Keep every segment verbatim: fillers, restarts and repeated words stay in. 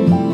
You.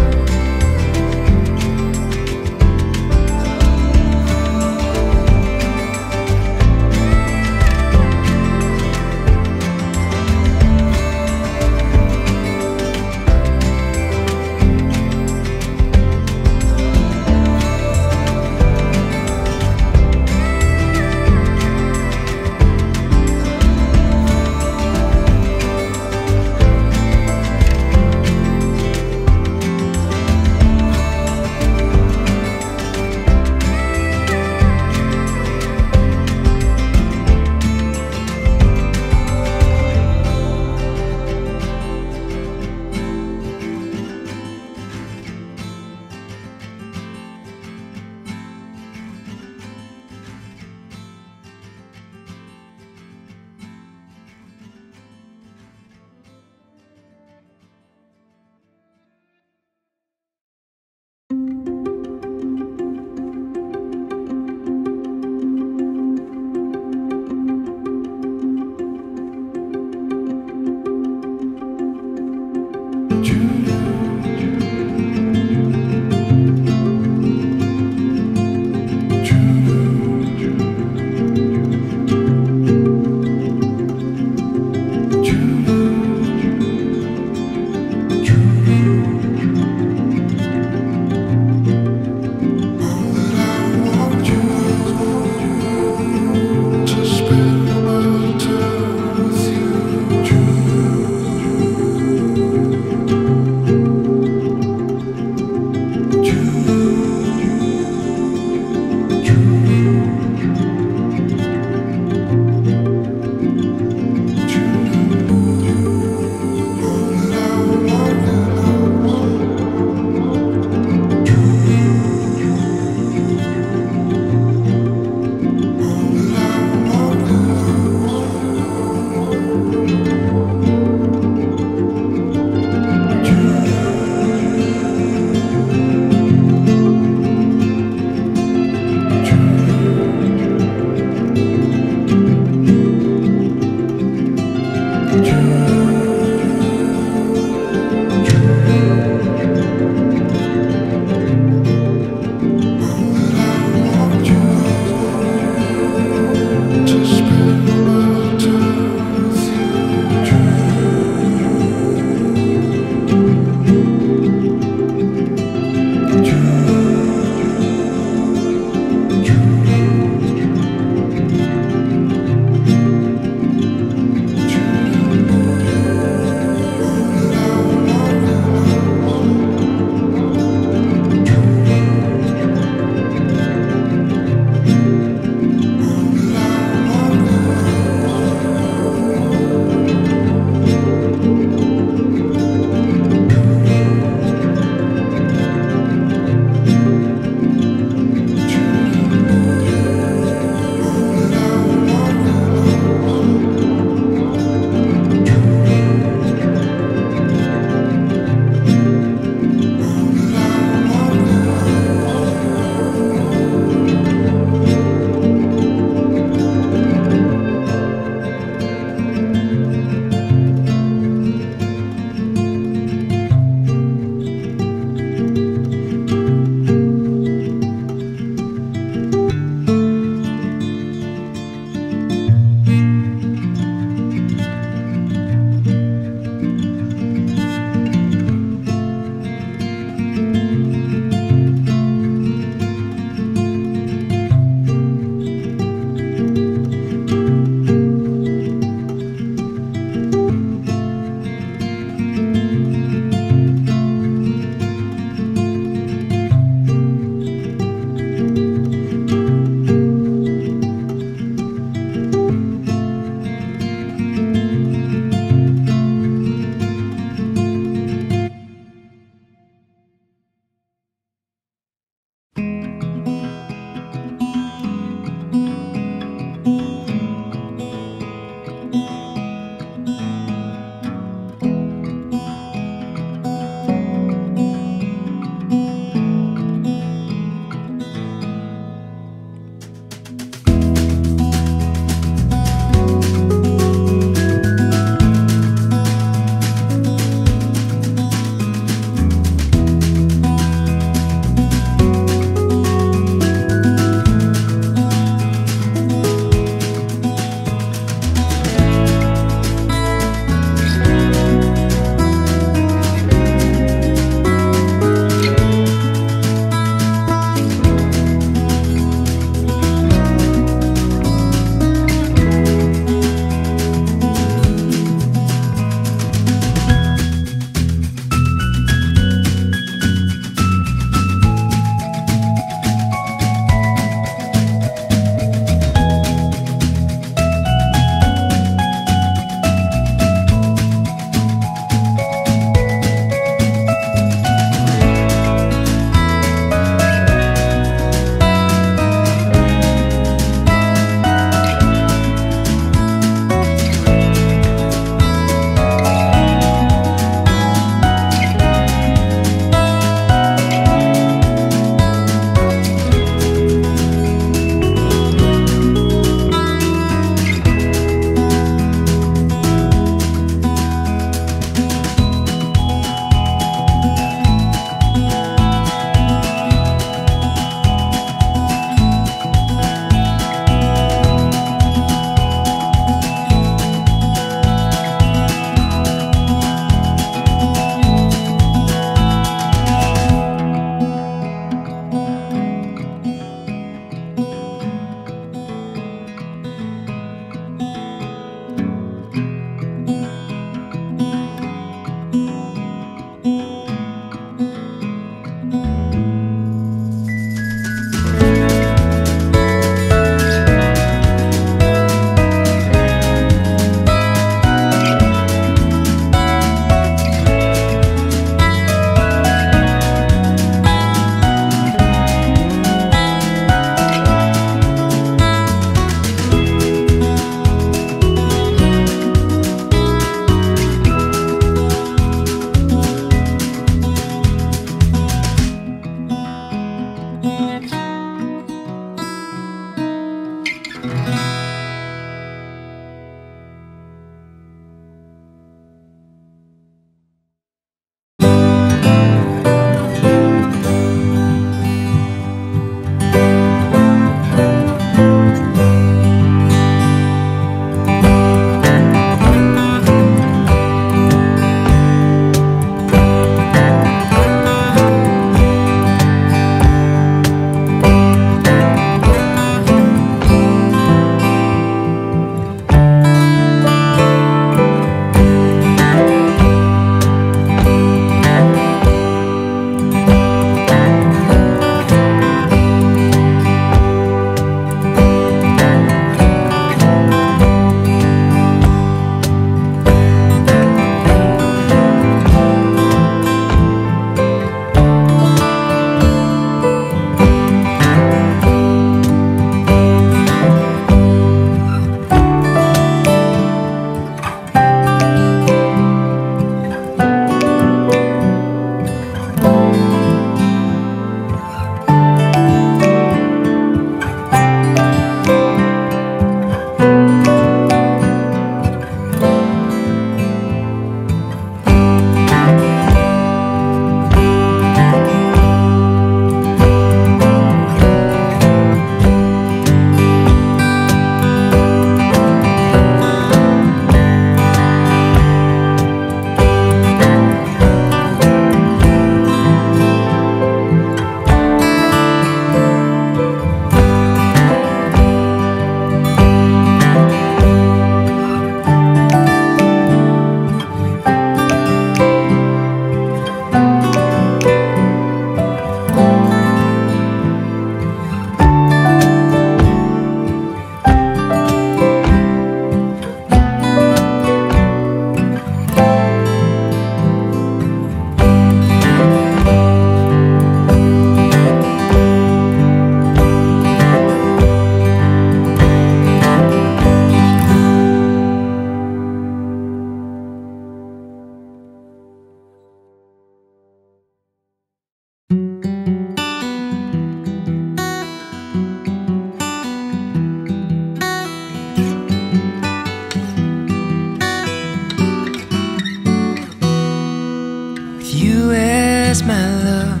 If you ask my love,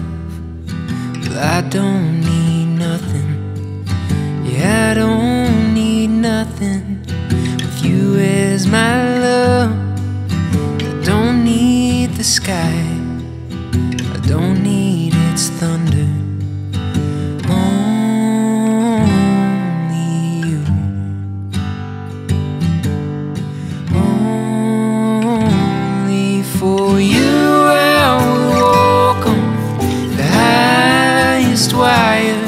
well, I don't need nothing. Yeah, I don't need nothing. If you ask my love, I don't need the sky, I don't need its thunder. For you I will walk on the highest wire,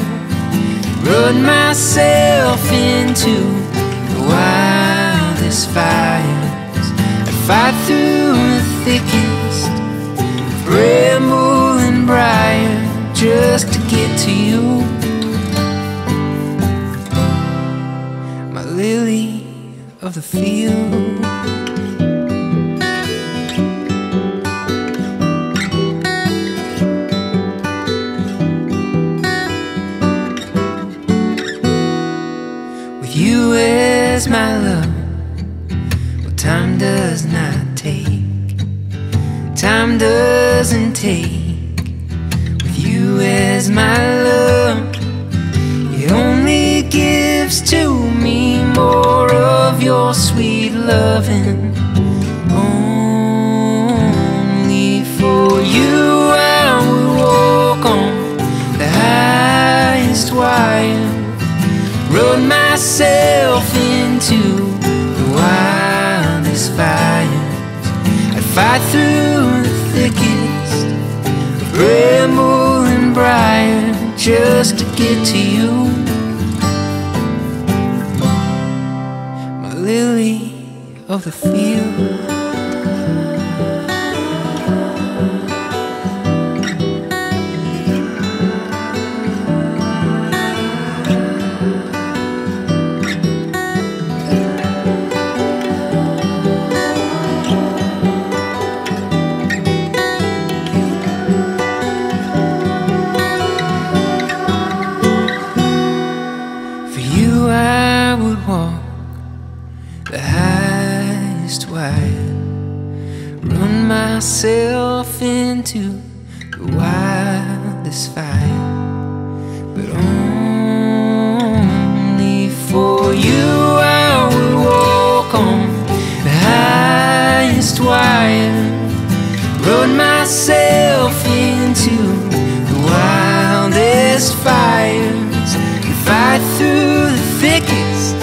run myself into the wildest fires. I fight through the thickest bramble and briar just to get to you. My lily of the field. You as my love, well, time does not take, time doesn't take. With you as my love, it only gives to me more of your sweet loving. Only for you I will walk on the highest wire, run myself into the wildest fires. I'd fight through the thickest of bramble and briar just to get to you. My lily of the field. The highest wire, run myself into the wildest fire, but only for you I will walk on the highest wire, run myself into the wildest fires, and fight through the thickest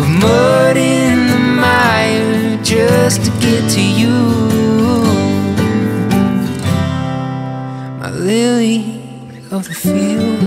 of mud in the mire just to get to you. My lily of the field.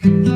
One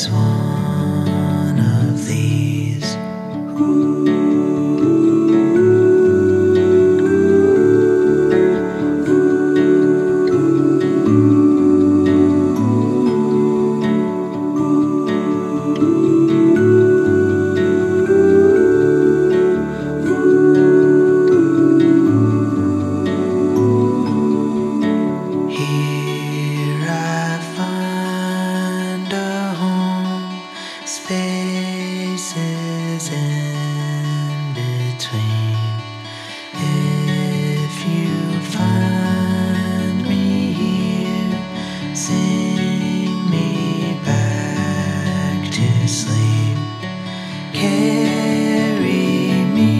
is one of these. Ooh. Spaces in between. If you find me here, sing me back to sleep. Carry me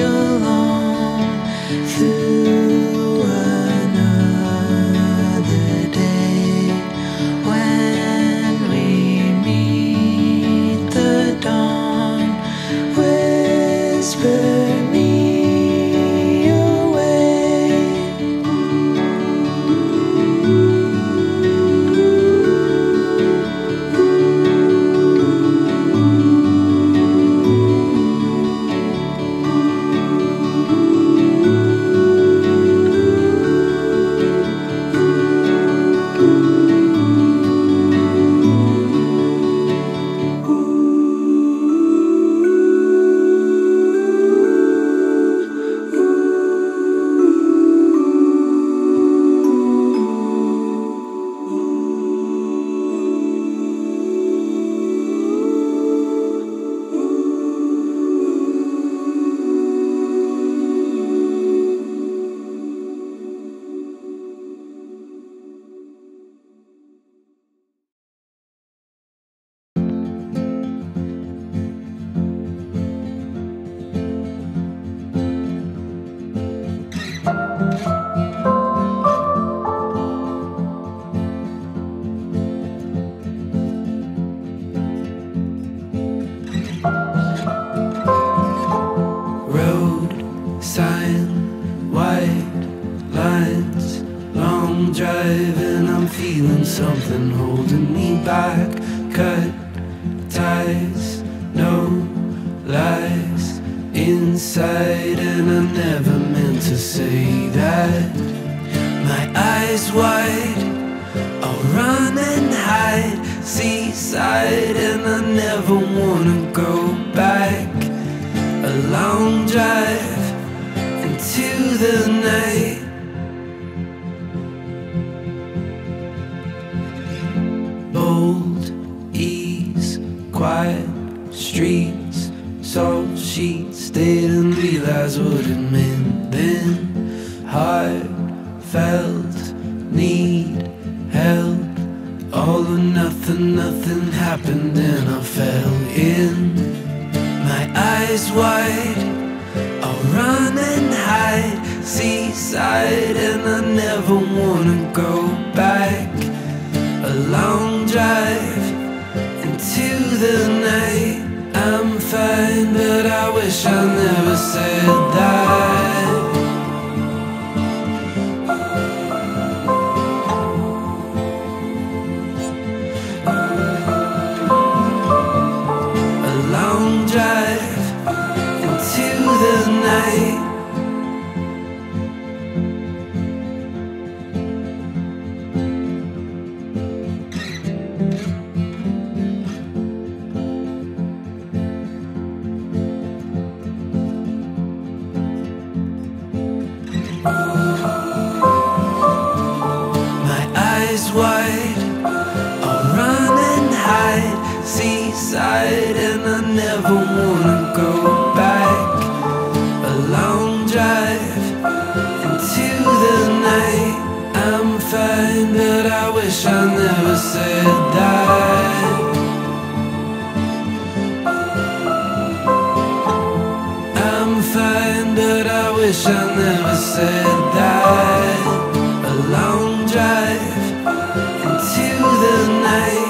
along through another day. When whisper me away. Sign, white lines, long drive, and I'm feeling something holding me back. Cut ties, no lies inside, and I never meant to say that. My eyes wide, I'll run and hide, seaside, and I never wanna go back. A long drive to the night. Bold ease, quiet streets, salt sheets, didn't realize what it meant then. Heartfelt need help, all or nothing, nothing happened and I fell in. My eyes wide, I'll run and hide, seaside, and I never wanna go back. A long drive into the night. I'm fine, but I wish I never said that. A long drive into the night. My eyes wide, I'll run and hide, seaside, and I never wanna go. But I wish I never said that. I'm fine, but I wish I never said that. A long drive into the night.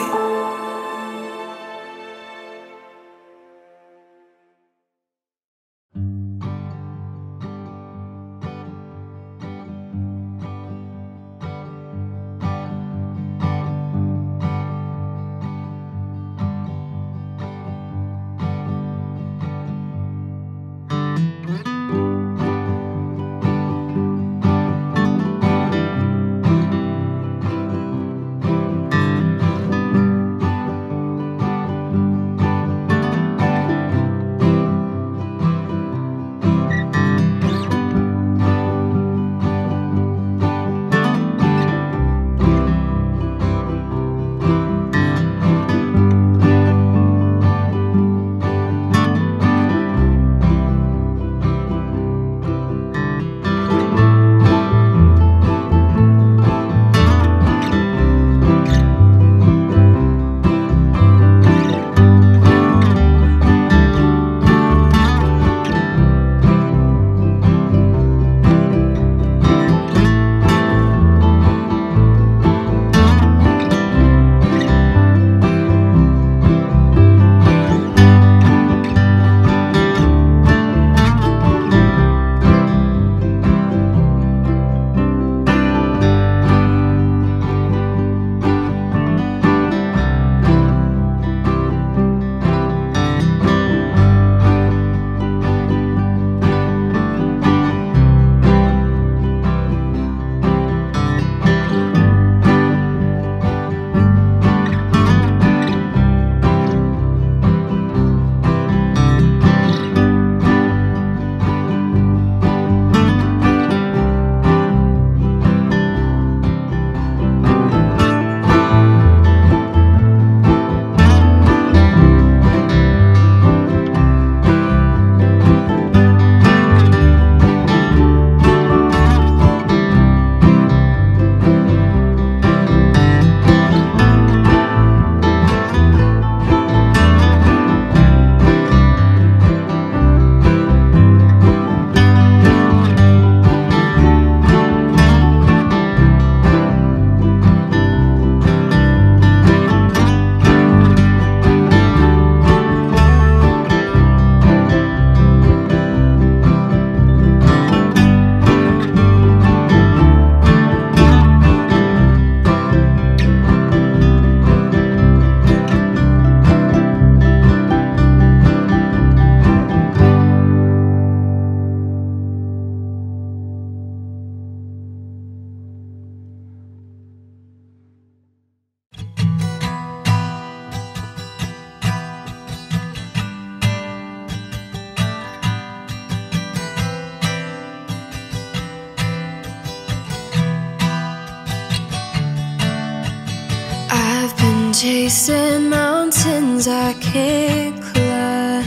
chasing mountains I can't climb,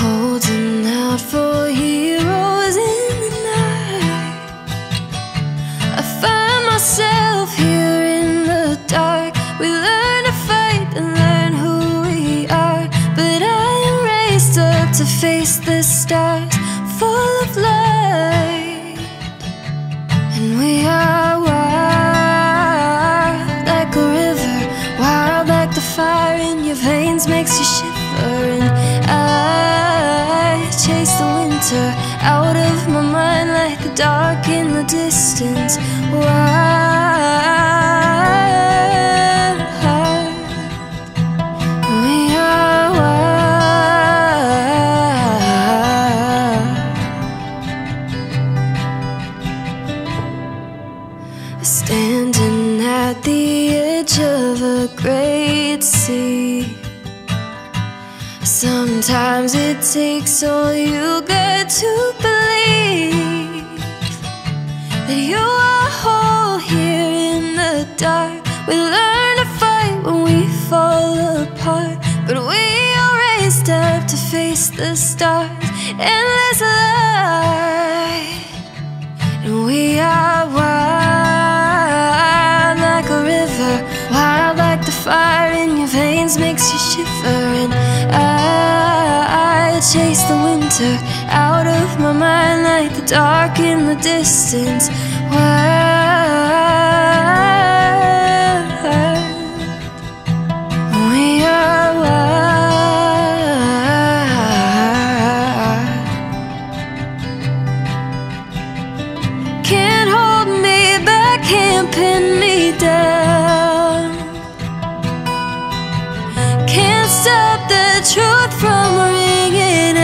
holding out for heroes in the night. I find myself here in the dark. We learn to fight and learn who we are, but I am raised up to face the stars, full of light. And we are wild like a river, wild like the fire in your veins makes you shiver. And I chase the winter out of my mind like the dark in the distance. Wild, we are wild. Standing at the edge of a great sea, sometimes it takes all you got to believe that you are whole here in the dark. We learn to fight when we fall apart, but we are raised up to face the stars, endless light. And we are wild like a river, wild like the fire in your veins makes you shiver. And I, I chase the winter out of my mind like the dark in the distance. Wild, we are wild. Can't hold me back, can't pin me down, can't stop the truth from ringing out.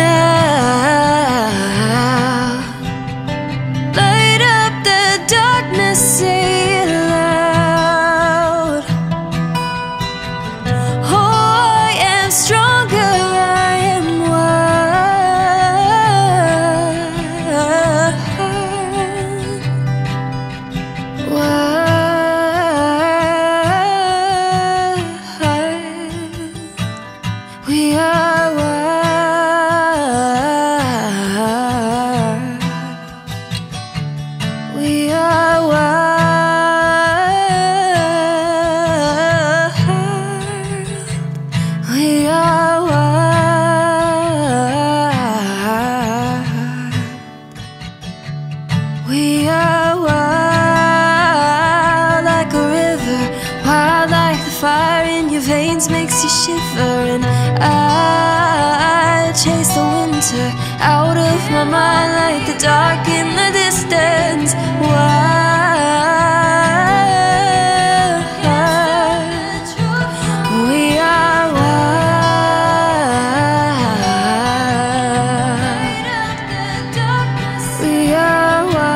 Light up the darkness, say it loud. Oh, I am stronger, I am wild. Wild, we are wild. We are wild. We are wild. We are wild like a river, wild like the fire in your veins makes you shiver. And I chase the winter out of my mind like the dark in the distance. Wild, we are wild. We are wild. We are wild. Wild.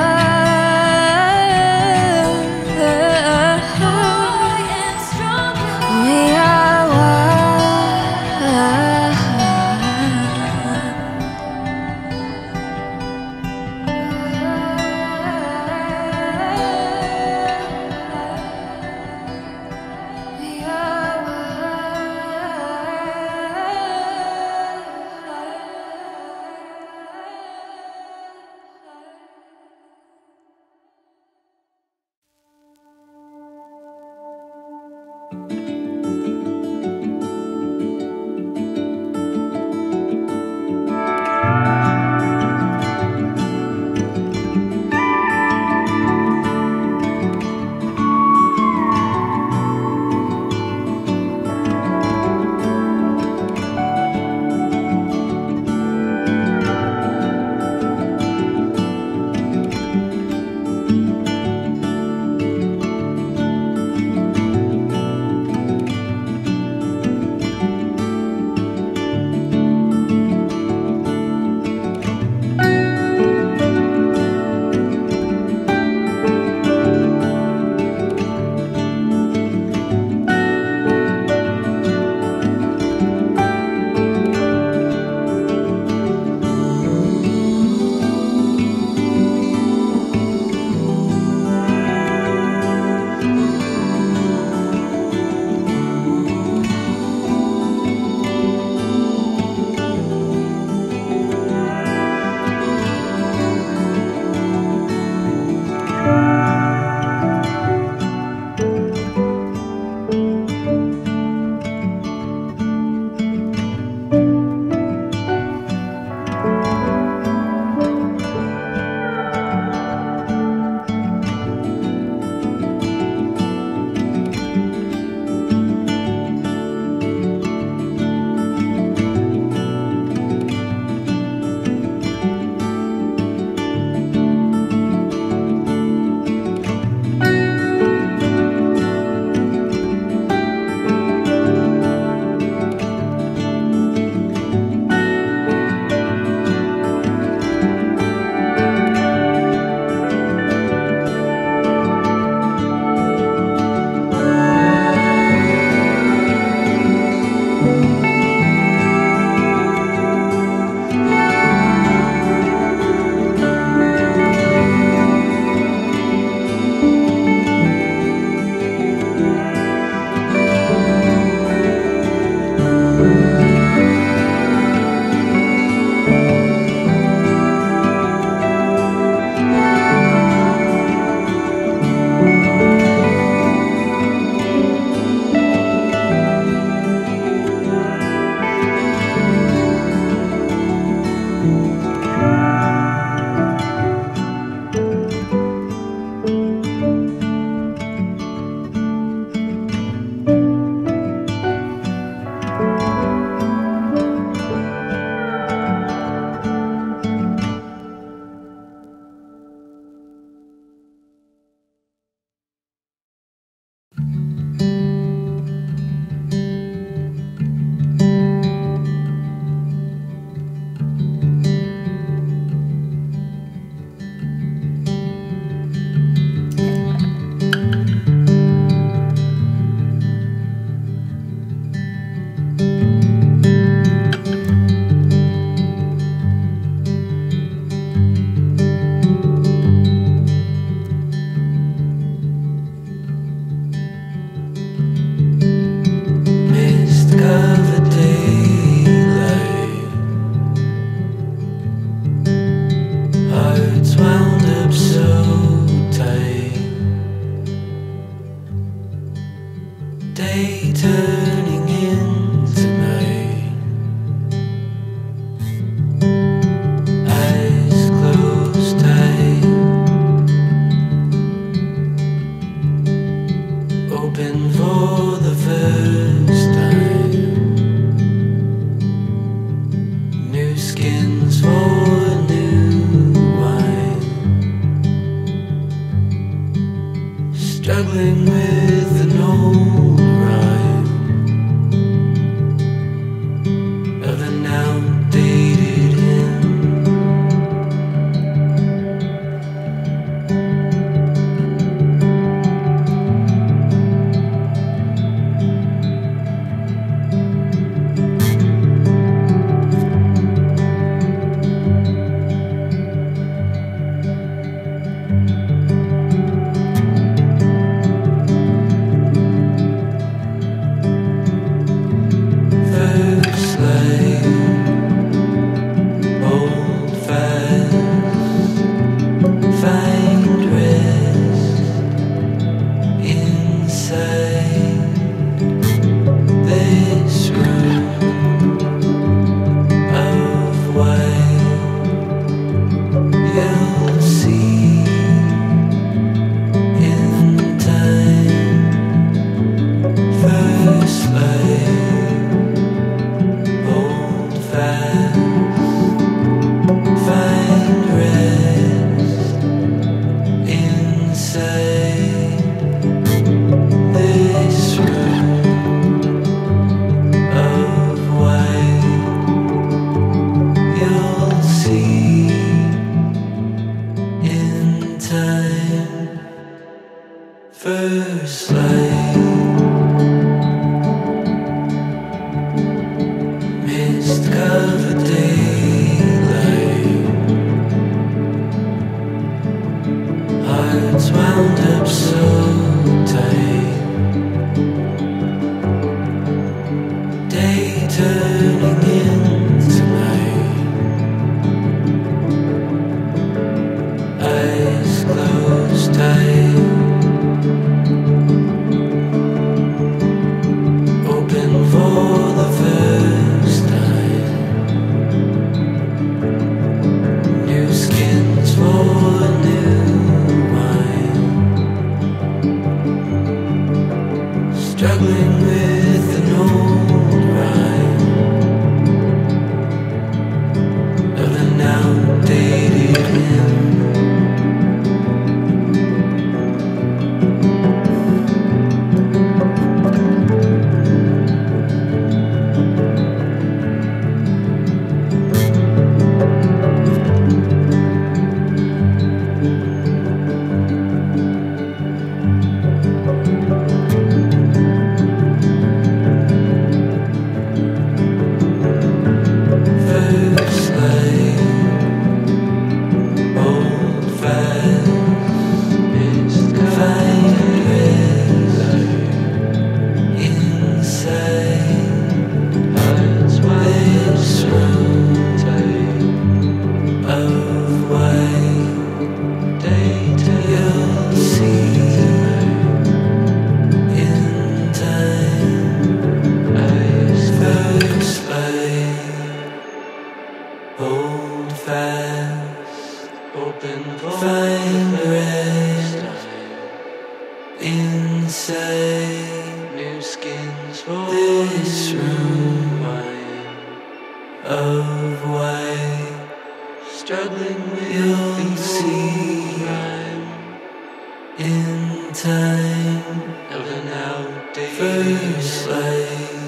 struggling with an old rhyme of an outdated first light. Mist covered daylight, hearts wound up so tight, day turning into night, eyes closed tight. Struggling with an old rhyme of an outdated inside, new skins for this room of white, struggling with you'll see in time of an outdated first light.